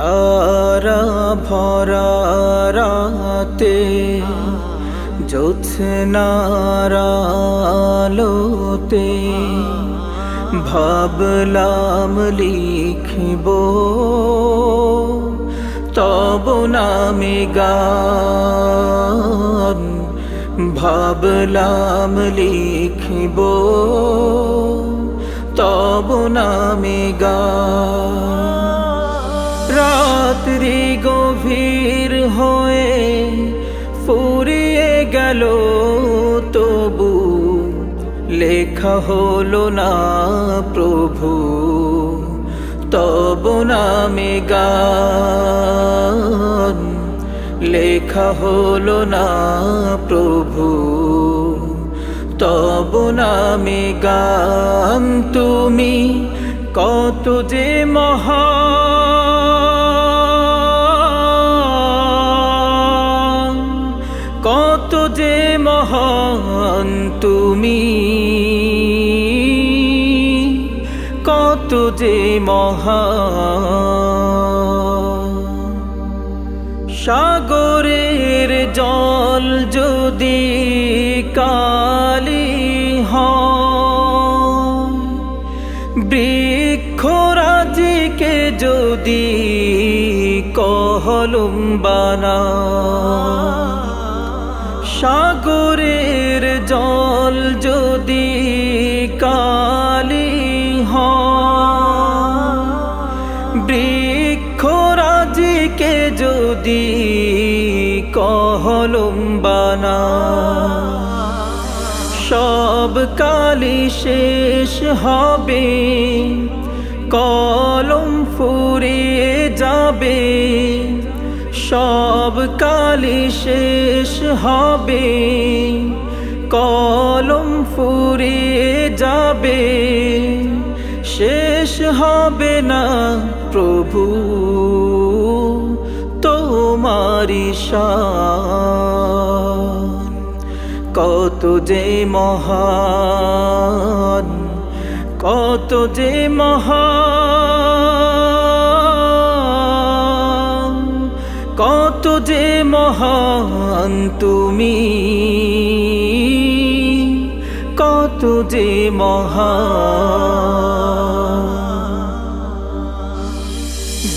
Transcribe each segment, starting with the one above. तारा भरा राते জ্যোৎস্নারালোতে ভাবলাম লিখিব তব নামে গান, ভাবলাম লিখিব তব নামে গান। রাত্রি গভীর হয়ে ফুরিয়ে গেল তবু লেখা হলো না প্রভু তব নামে গান, লেখা হলো না প্রভু তব নামে গান। তুমি কত যে মহান, কত যে মহান তুমি, কত যে মহান। সাগরের জল যদি কালি হয়, বৃক্ষরাজিকে যদি কলম বানায়, সাগরের জল যদি কালি হয়, বৃক্ষরাজিকে যদি কলম বানায়, সব কালি শেষ হবে কলম ফুরিয়ে যাবে, সব কালি শেষ হবে কলম ফুরিয়ে যাবে, শেষ হবে না প্রভু তোমারি শান। কত যে মহান, কত যে মহান, কত যে মহান তুমি, কত যে মহান।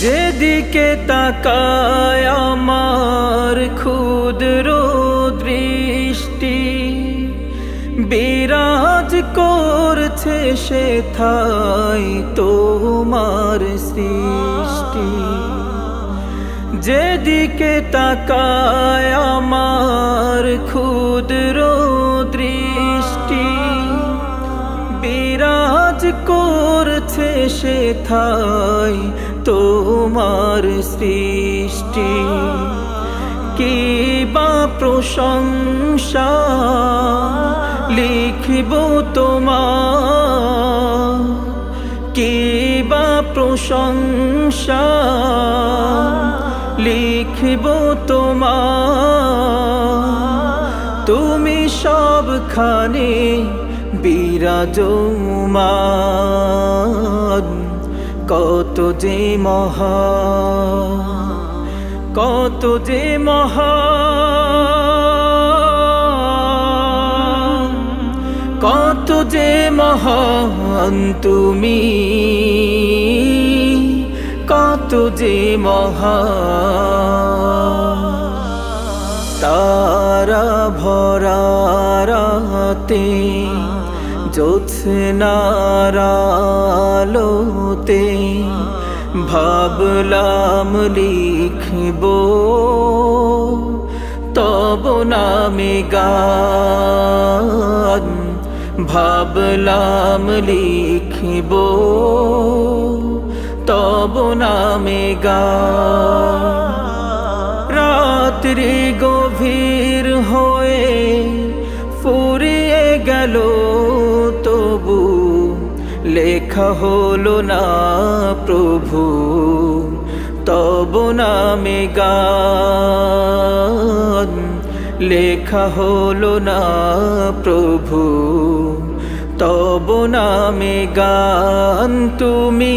যেদিকে তাকায় আমার ক্ষুদ্র দৃষ্টি বিরাজ করছে সেথায় তোমার সৃষ্টি, যেদিকে তাকায় আমার ক্ষুদ্র দৃষ্টি বিরাজ করছে সেথায় তোমার সৃষ্টি। কি বা প্রশংসা লিখিব তোমার, কি বা প্রশংসা লিখিব তোমার, তুমি সবখানে বিরাজমান। কত যে মহান, কত যে মহান, কত যে মহান তুমি, কত যে মহান। তারা ভরা রাতে জ্যোৎস্নারালোতে ভাবলাম লিখিব তব নামে গান, ভাবলাম লিখিব তব নামে গান। রাত্রি গভীর হয়ে ফুরিয়ে গেল তবু লেখা হলো না প্রভু তব নামে গান, লেখা হলো না প্রভু তব নামে গান। তুমি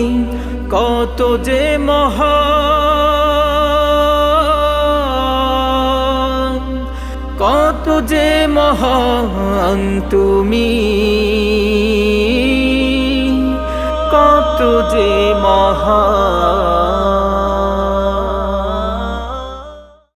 কত যে মহান, কত যে মহান তুমি, কত যে মহান।